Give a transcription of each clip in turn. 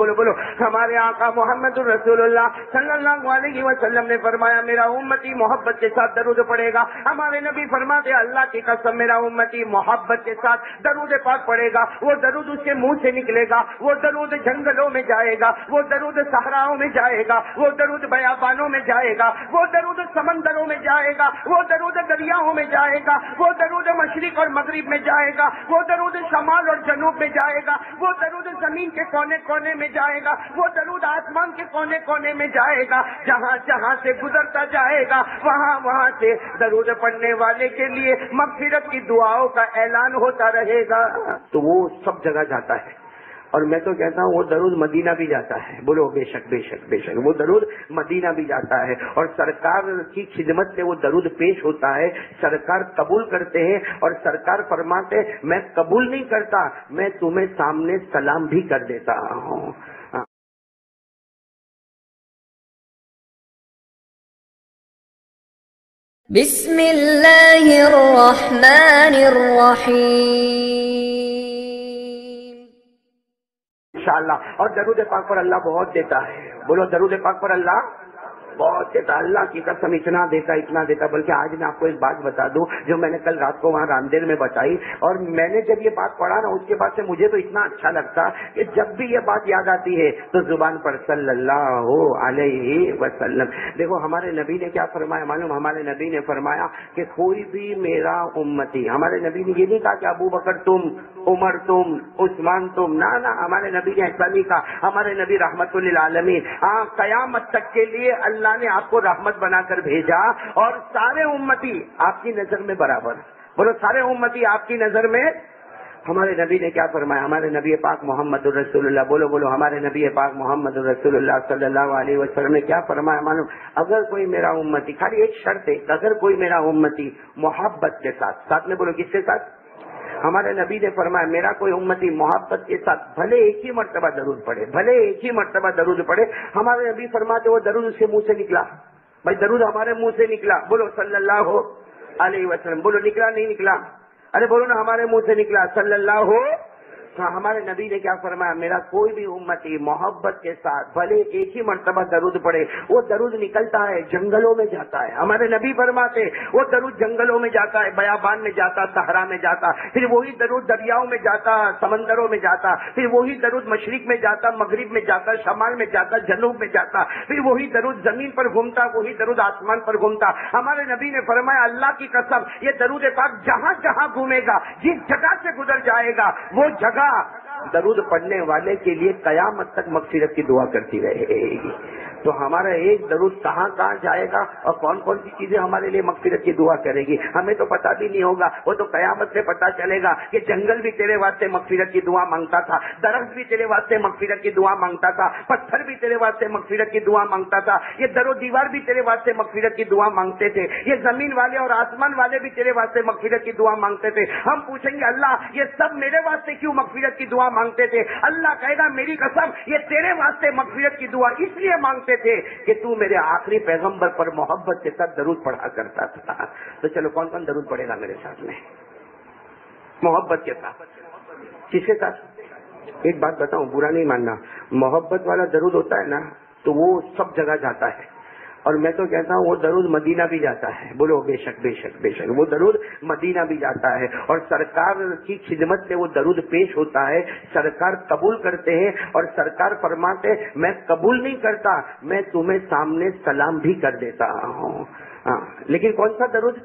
बोलो बोलो। हमारे आका मोहम्मद रसूलुल्लाह सल्लल्लाहु अलैहि वसल्लम ने फरमाया मेरा उम्मती मोहब्बत के साथ दरूद पढ़ेगा। हमारे नबी फरमाते अल्लाह की कसम मेरा उम्मती मोहब्बत के साथ दरूद पाक पढ़ेगा, वो दरूद उसके मुंह से निकलेगा, वो दरूद जंगलों में जाएगा, वो दरूद सहराओं में जाएगा, वो दरूद बयाबानों में जाएगा, वो दरूद समंदरों में जाएगा, वो दरूद दरियाओं में जाएगा, वो दरूद मशरिक और मगरिब में जाएगा, वो दरूद शमाल और जनूब में जाएगा, वो दरूद जमीन के कोने कोने में जाएगा, वो दरूद आसमान के कोने कोने में जाएगा। जहाँ जहाँ से गुजरता जाएगा वहाँ वहाँ से दरूद पढ़ने वाले के लिए मगफिरत की दुआओं का ऐलान होता रहेगा। तो वो सब जगह जाता है और मैं तो कहता हूँ वो दरूद मदीना भी जाता है। बोलो बेशक बेशक बेशक, वो दरूद मदीना भी जाता है और सरकार की खिदमत से वो दरूद पेश होता है। सरकार कबूल करते हैं और सरकार फरमाते मैं कबूल नहीं करता, मैं तुम्हें सामने सलाम भी कर देता हूँ। इंशाअल्लाह। और दरूद पाक पर अल्लाह बहुत देता है। बोलो दरूद पाक पर अल्लाह बहुत देता, अल्लाह की कसम इतना देता इतना देता। बल्कि आज मैं आपको एक बात बता दूं जो मैंने कल रात को वहाँ रामदेव में बताई, और मैंने जब ये बात पढ़ा ना उसके बाद से मुझे तो इतना अच्छा लगता कि जब भी ये बात याद आती है तो जुबान पर सल्लल्लाहु अलैहि वसल्लम। देखो हमारे नबी ने क्या फरमाया मालूम? हमारे नबी ने फरमाया कि कोई भी मेरा उम्मती, हमारे नबी ने ये नहीं कहा कि अबू बकर तुम, उमर तुम, उस्मान तुम, ना ना, हमारे नबी ने ऐसा नहीं कहा। हमारे नबी रहमतुल लिल आलमीन, हाँ कयामत तक के लिए अल्लाह ने आपको रहमत बनाकर भेजा और सारे उम्मती आपकी नजर में बराबर। बोलो सारे उम्मती आपकी नजर में। हमारे नबी ने क्या फरमाया? हमारे नबी पाक मोहम्मद रसूलुल्लाह, बोलो बोलो, हमारे नबी पाक मोहम्मद रसूलुल्लाह सल्लल्लाहु अलैहि वसल्लम ने क्या फरमाया मालूम? अगर कोई मेरा उम्मती, खाली एक शर्त है, अगर कोई मेरा उम्मती मोहब्बत के साथ, साथ में बोलो किसके साथ? हमारे नबी ने फरमाया मेरा कोई उम्मती मोहब्बत के साथ भले एक ही मर्तबा दरूद पढ़े, भले एक ही मर्तबा दरूद पढ़े, हमारे नबी फरमाते वो दरूद उसके मुंह से निकला। भाई दरूद हमारे मुंह से निकला, बोलो सल्लल्लाहु अलैहि वसल्लम। बोलो निकला नहीं निकला? अरे बोलो ना, हमारे मुंह से निकला सल्लल्लाहु। तो हमारे नबी ने क्या फरमाया? मेरा कोई भी उम्मती मोहब्बत के साथ भले एक ही मर्तबा दरूद पढ़े, वो दरूद निकलता है जंगलों में जाता है। हमारे नबी फरमाते वो दरूद जंगलों में जाता है, बयाबान में जाता, सहरा में जाता, फिर वही दरूद दरियाओं में जाता, समंदरों में जाता, फिर वही दरूद मशरिक में जाता, मगरिब में जाता, शमाल में जाता, जनूब में जाता, फिर वही दरूद जमीन पर घूमता, वही दरूद आसमान पर घूमता। हमारे नबी ने फरमाया अल्लाह की कसम ये दरूद पाक जहाँ जहाँ घूमेगा, जिस जगह से गुजर जाएगा, वो जगह दरूद पढ़ने वाले के लिए कयामत तक मगफिरत की दुआ करती रहेगी। तो हमारा एक दरूद कहाँ कहाँ जाएगा और कौन कौन सी चीजें हमारे लिए मगफिरत की दुआ करेगी हमें तो पता भी नहीं होगा, वो तो कयामत से पता चलेगा कि जंगल भी तेरे वास्ते मगफिरत की दुआ मांगता था, दरख्त भी तेरे वास्ते मगफिरत की दुआ मांगता था, पत्थर भी तेरे वास्ते मगफिरत की दुआ मांगता था, ये दरो दीवार भी तेरे वास्ते मगफिरत की दुआ मांगते थे, ये जमीन वाले और आसमान वाले भी तेरे वास्ते मगफिरत की दुआ मांगते थे। हम पूछेंगे अल्लाह ये सब मेरे वास्ते क्यों मगफिरत की दुआ मांगते थे? अल्लाह कहेगा मेरी कसम ये तेरे वास्ते मगफिरत की दुआ इसलिए मांगते थे कि तू मेरे आखिरी पैगंबर पर मोहब्बत के साथ दरूद पढ़ा करता था। तो चलो कौन कौन दरूद पढ़ेगा मेरे साथ में मोहब्बत के साथ? किसके साथ? एक बात बताऊं, बुरा नहीं मानना, मोहब्बत वाला दरूद होता है ना तो वो सब जगह जाता है और मैं तो कहता हूँ वो दरूद मदीना भी जाता है। बोलो बेशक बेशक बेशक, वो दरूद मदीना भी जाता है और सरकार की खिदमत से वो दरूद पेश होता है। सरकार कबूल करते हैं और सरकार फरमाते मैं कबूल नहीं करता, मैं तुम्हें सामने सलाम भी कर देता हूँ। लेकिन कौन सा दरूद?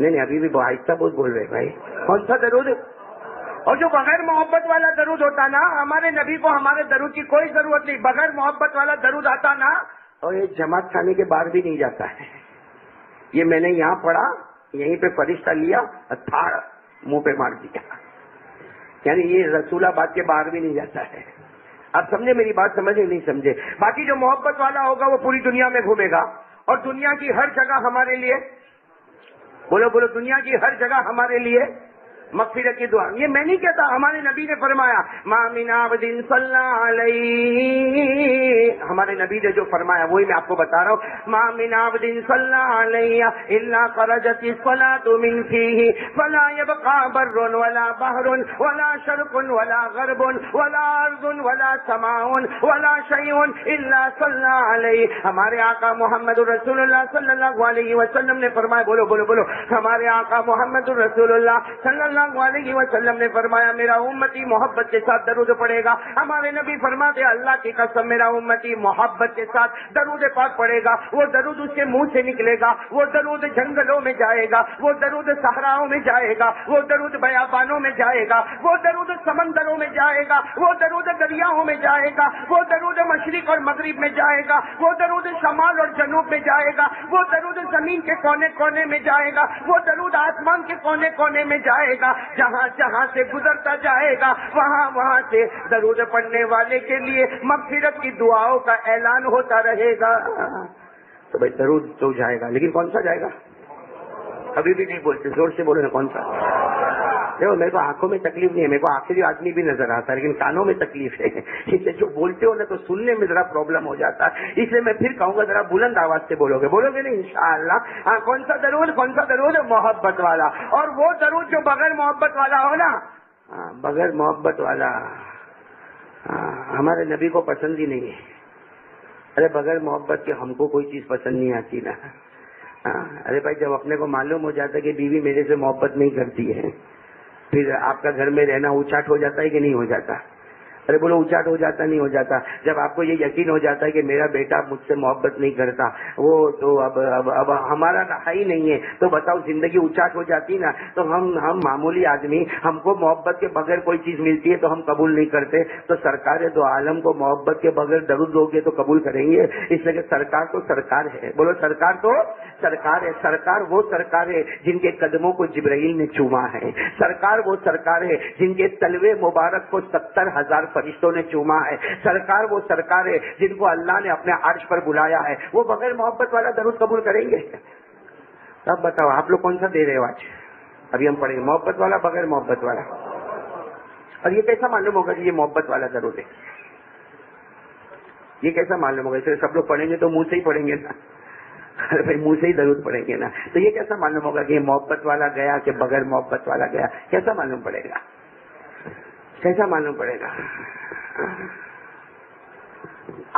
नहीं, अभी भी आहिस्ता बहुत बोल रहे भाई। कौन सा दरूद? और जो बगैर मोहब्बत वाला दरूद होता ना, हमारे नबी को हमारे दरूद की कोई जरूरत नहीं। बगैर मोहब्बत वाला दरूद आता ना और ये जमात खाने के बाहर भी नहीं जाता है। ये मैंने यहाँ पढ़ा, यहीं पे फरिश्ता लिया और थाड़ मुंह पे मार दिया, यानी ये रसूलाबाद के बाहर भी नहीं जाता है। आप समझे मेरी बात? समझे नहीं समझे? बाकी जो मोहब्बत वाला होगा वो पूरी दुनिया में घूमेगा और दुनिया की हर जगह हमारे लिए, बोलो बोलो, दुनिया की हर जगह हमारे लिए मगफिरत की दुआ। ये मैं नहीं कहता, हमारे नबी ने फरमाया मामिन आबदिन सल्लल्लाहु अलैहि, हमारे नबी ने जो फरमाया वही मैं आपको बता रहा हूँ। मामिन आबदिन सल्लल्लाहु अलैहि इल्ला खरजति सलातु मिन फीहि वला यबका बर्रुन वला बहरुन वला शर्कुन वला गर्बुन वला अर्जुन वला समाउन वला शयउन इल्ला सल्लल्लाहु अलैहि। हमारे आका मोहम्मद रसूलुल्लाह सल्लल्लाहु अलैहि वसल्लम ने फरमाया, बोलो बोलो बोलो, हमारे आका मोहम्मद रसूलुल्लाह सल्लल्लाहु अलैहि वसल्लम ने फरमाया मेरा उम्मती मोहब्बत के साथ दरूद पड़ेगा। हमारे नबी फरमाते अल्लाह की कसम मेरा उम्मती मोहब्बत के साथ दरूद पाक पड़ेगा, वो दरूद उसके मुंह से निकलेगा, वो दरूद जंगलों में जाएगा, वो दरूद सहराओं में जाएगा, वो दरूद बयाबानों में जाएगा, वो दरूद समंदरों में जाएगा, वो दरूद दरियाओं में जाएगा, वो दरूद मशरिक और मगरिब में जाएगा, वो दरूद शमाल और जनूब में जाएगा, वो दरूद जमीन के कोने कोने में जाएगा, वो दरूद आसमान के कोने कोने में जाएगा। जहाँ जहाँ से गुजरता जाएगा वहाँ वहाँ से दरूद पढ़ने वाले के लिए मगफिरत की दुआओं का ऐलान होता रहेगा। तो भाई दरूद तो जाएगा, लेकिन कौन सा जाएगा? अभी भी नहीं बोलते, जोर से बोलो ना, कौन सा? देखो मेरे को आंखों में तकलीफ नहीं है, मेरे को आखिरी आदमी भी नजर आता है, लेकिन कानों में तकलीफ है। इसलिए जो बोलते हो ना तो सुनने में जरा प्रॉब्लम हो जाता है, इसलिए मैं फिर कहूंगा जरा बुलंद आवाज से बोलोगे, बोलोगे ना इंशाअल्लाह? हाँ, कौन सा दरूद? कौन सा दरूद? मोहब्बत वाला। और वो दरूद जो बगैर मोहब्बत वाला हो ना, बगैर मोहब्बत वाला हमारे नबी को पसंद ही नहीं है। अरे बगैर मोहब्बत के हमको कोई चीज पसंद नहीं आती ना। अरे भाई जब अपने को मालूम हो जाता है कि बीवी मेरे से मोहब्बत नहीं करती है, फिर आपका घर में रहना उचाट हो जाता है कि नहीं हो जाता? अरे बोलो उचाट हो जाता नहीं हो जाता? जब आपको ये यकीन हो जाता है कि मेरा बेटा मुझसे मोहब्बत नहीं करता, वो तो अब हमारा रहा ही नहीं है, तो बताओ जिंदगी उचाट हो जाती ना। तो हम मामूली आदमी, हमको मोहब्बत के बगैर कोई चीज मिलती है तो हम कबूल नहीं करते, तो सरकार दो आलम को मोहब्बत के बगैर दरूद दोगे तो कबूल करेंगे? इसलिए सरकार तो सरकार है, बोलो सरकार तो सरकार है। सरकार वो सरकार है जिनके कदमों को जिब्राइल ने चूमा है, सरकार वो सरकार है जिनके तलवे मुबारक को 70,000 फरिश्तों ने चूमा है, सरकार वो सरकार है जिनको अल्लाह ने अपने अर्श पर बुलाया है। वो बगैर मोहब्बत वाला दरूद कबूल करेंगे? अब बताओ आप लोग कौन सा दे रहे हो? आज अभी हम पढ़ेंगे मोहब्बत वाला, बगैर मोहब्बत वाला। और ये कैसा मालूम होगा कि ये मोहब्बत वाला दरूद है? ये कैसा मालूम होगा? इसलिए सब लोग पढ़ेंगे तो मुंह से ही पढ़ेंगे ना, अरे भाई मुंह से ही दरूद पढ़ेंगे ना, तो ये कैसा मालूम होगा कि ये मोहब्बत वाला गया कि बगैर मोहब्बत वाला गया? कैसा मालूम पड़ेगा? कैसा मालूम पड़ेगा?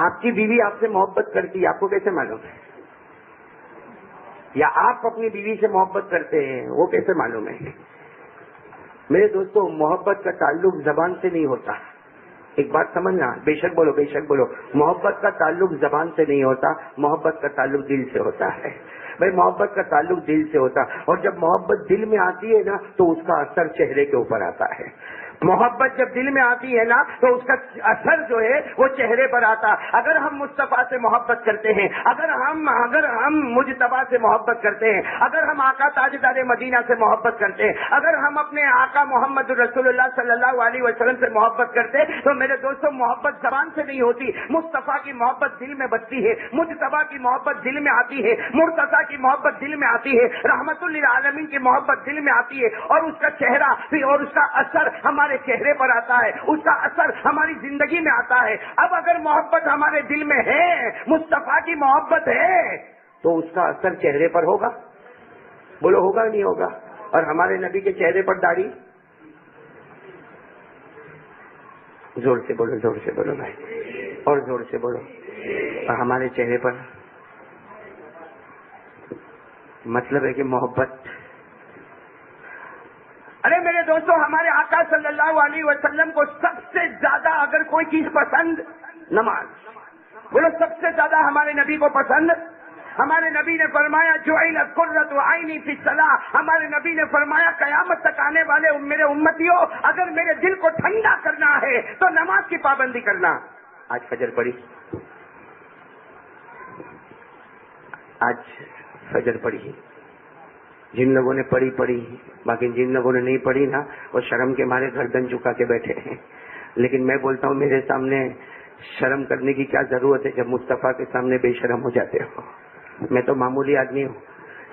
आपकी बीवी आपसे मोहब्बत करती है, आपको कैसे मालूम है? या आप अपनी बीवी से मोहब्बत करते हैं, वो कैसे मालूम है? मेरे दोस्तों मोहब्बत का ताल्लुक जबान से नहीं होता, एक बात समझना, बेशक बोलो, बेशक बोलो, मोहब्बत का ताल्लुक जबान से नहीं होता, मोहब्बत का ताल्लुक दिल से होता है। भाई मोहब्बत का ताल्लुक दिल से होता है, और जब मोहब्बत दिल में आती है ना तो उसका असर चेहरे के ऊपर आता है। मोहब्बत जब दिल में आती है ना तो उसका असर जो है वो चेहरे पर आता। अगर हम मुस्तफ़ा से मोहब्बत करते हैं, अगर हम मुजतबा से मोहब्बत करते हैं, अगर हम आका ताजदार मदीना से मोहब्बत करते हैं, अगर हम अपने आका मोहम्मद रसूलुल्लाह सल्लल्लाहु अलैहि वसल्लम से मोहब्बत करते हैं, तो मेरे दोस्तों मोहब्बत जबान से नहीं होती, मुस्तफ़ा की मोहब्बत दिल में बसती है, मुजतबा की मोहब्बत दिल में आती है, मुर्तज़ा की मोहब्बत दिल में आती है, रहमतुल लिल आलमीन की मोहब्बत दिल में आती है, और उसका चेहरा और उसका असर हमारे चेहरे पर आता है, उसका असर हमारी जिंदगी में आता है। अब अगर मोहब्बत हमारे दिल में है, मुस्तफा की मोहब्बत है, तो उसका असर चेहरे पर होगा, बोलो होगा नहीं होगा? और हमारे नबी के चेहरे पर दाढ़ी, जोर से बोलो, जोर से बोलो भाई, और जोर से बोलो। और हमारे चेहरे पर, मतलब है कि मोहब्बत। अरे मेरे दोस्तों हमारे आका सल्लल्लाहु अलैहि वसल्लम को सबसे ज्यादा अगर कोई चीज पसंद, नमाज, बोलो सबसे ज्यादा हमारे नबी को पसंद। हमारे नबी ने फरमाया जुइलत कुर्रतु आइनी फी सलाह, हमारे नबी ने फरमाया कयामत तक आने वाले मेरे उम्मतियों, अगर मेरे दिल को ठंडा करना है तो नमाज की पाबंदी करना। आज फजर पड़ी, आज फजर पड़ी, जिन लोगों ने पढ़ी पढ़ी, बाकी जिन लोगों ने नहीं पढ़ी ना वो शर्म के मारे गर्दन झुका के बैठे हैं। लेकिन मैं बोलता हूँ मेरे सामने शर्म करने की क्या जरूरत है, जब मुस्तफा के सामने बेशर्म हो जाते हो। मैं तो मामूली आदमी हूँ,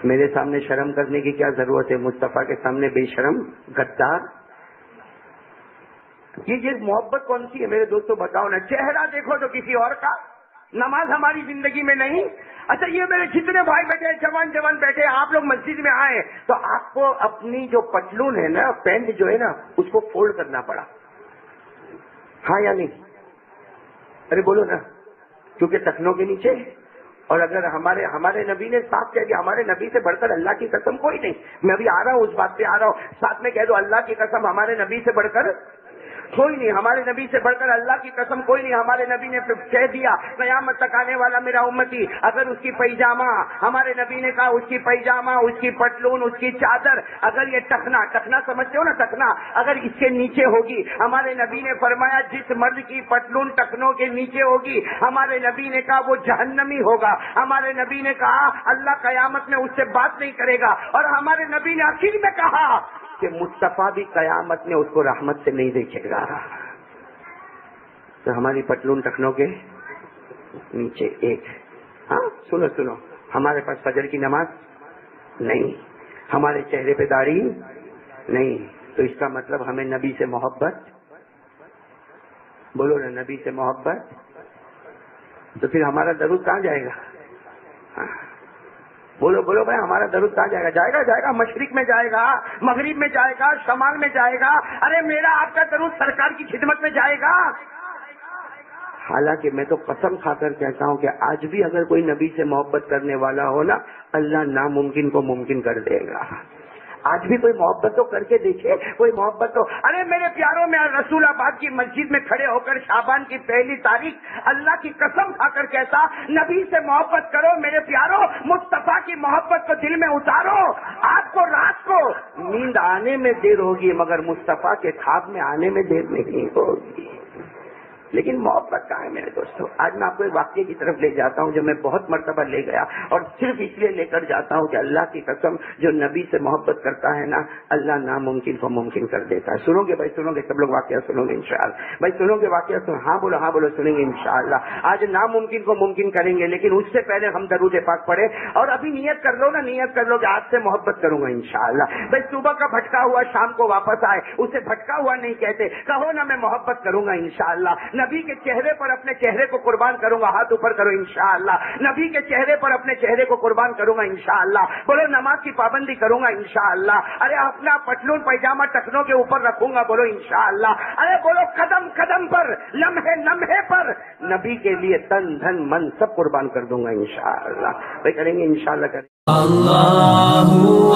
मेरे सामने शर्म करने की क्या जरूरत है, मुस्तफा के सामने बेशर्म गद्दार। ये मोहब्बत कौन सी है मेरे दोस्तों, बताओ ना। चेहरा देखो तो किसी और का, नमाज हमारी जिंदगी में नहीं। अच्छा ये मेरे जितने भाई बैठे जवान जवान बैठे, आप लोग मस्जिद में आए तो आपको अपनी जो पतलून है ना, पैंट जो है ना, उसको फोल्ड करना पड़ा, हाँ या नहीं? अरे बोलो ना, क्योंकि टखनों के नीचे। और अगर हमारे नबी ने साफ कह दिया, हमारे नबी से बढ़कर अल्लाह की कसम कोई नहीं। मैं अभी आ रहा हूँ, उस बात पे आ रहा हूँ, साथ में कह दो अल्लाह की कसम हमारे नबी से बढ़कर कोई नहीं, हमारे नबी से बढ़कर अल्लाह की कसम कोई नहीं। हमारे नबी ने कह दिया क़यामत तक आने वाला मेरा उम्मती, अगर उसकी पैजामा, हमारे नबी ने कहा उसकी पैजामा, उसकी पटलून, उसकी चादर, अगर ये टखना, टखना समझते हो ना, टखना अगर इसके नीचे होगी, हमारे नबी ने फरमाया जिस मर्द की पटलून टखनों के नीचे होगी, हमारे नबी ने कहा वो जहन्नमी होगा। हमारे नबी ने कहा अल्लाह क़यामत में उससे बात नहीं करेगा। और हमारे नबी ने आखिर में कहा कि मुस्तफा भी कयामत में उसको रहमत से नहीं देखेगा। तो हमारी पटलून टखनों के नीचे एक, हाँ सुनो सुनो, हमारे पास फजर की नमाज नहीं, हमारे चेहरे पे दाढ़ी नहीं, तो इसका मतलब हमें नबी से मोहब्बत, बोलो ना नबी से मोहब्बत, तो फिर हमारा दरूद कहाँ जाएगा? हाँ बोलो बोलो भाई, हमारा दरूद कहाँ जाएगा? जाएगा जाएगा, मशरिक में जाएगा, मगरिब में जाएगा, शमाल में जाएगा। अरे मेरा आपका दरूद सरकार की खिदमत में जाएगा। हालांकि मैं तो कसम खाकर कहता हूँ कि आज भी अगर कोई नबी से मोहब्बत करने वाला हो ना, अल्लाह नामुमकिन को मुमकिन कर देगा। आज भी कोई मोहब्बत तो करके देखे, कोई मोहब्बत तो। अरे मेरे प्यारों, में रसूलाबाद की मस्जिद में खड़े होकर शाबान की पहली तारीख अल्लाह की कसम खाकर कहता, नबी से मोहब्बत करो मेरे प्यारों, मुस्तफा की मोहब्बत को दिल में उतारो। आपको रात को नींद आने में देर होगी, मगर मुस्तफा के ख्वाब में आने में देर नहीं होगी। लेकिन मोहब्बत कहाँ है मेरे दोस्तों? आज मैं आपको एक वाक्य की तरफ ले जाता हूँ जो मैं बहुत मर्तबा ले गया, और सिर्फ इसलिए लेकर जाता हूँ कि अल्लाह की कसम जो नबी से मोहब्बत करता है ना, अल्लाह नामुमकिन को मुमकिन कर देता है। सुनोगे भाई, सुनोगे सब लोग, वाक्य सुनोगे इंशाअल्लाह भाई, सुनोगे वाक्य सुन, हाँ बोलो सुनेंगे इंशाअल्लाह। आज नामुमकिन को मुमकिन करेंगे, लेकिन उससे पहले हम दरूद पाक पढ़े। और अभी नियत कर लो ना, नियत कर लो कि आज से मोहब्बत करूंगा इंशाअल्लाह भाई। सुबह का भटका हुआ शाम को वापस आए, उसे भटका हुआ नहीं कहते। कहो ना मैं मोहब्बत करूंगा इंशाअल्लाह, नबी के चेहरे पर अपने चेहरे को कुर्बान करूंगा, हाथ ऊपर करो इंशाअल्लाह। नबी के चेहरे पर अपने चेहरे को कुर्बान करूंगा इंशाअल्लाह। बोलो नमाज की पाबंदी करूंगा इंशाअल्लाह। अरे अपना पटलून पैजामा टखनों के ऊपर रखूंगा, बोलो इंशाअल्लाह। अरे बोलो कदम कदम पर, लम्हे लम्हे पर नबी के लिए तन धन मन सब कुर्बान कर दूंगा इंशाअल्लाह। भाई करेंगे इंशाअल्लाह, करेंगे।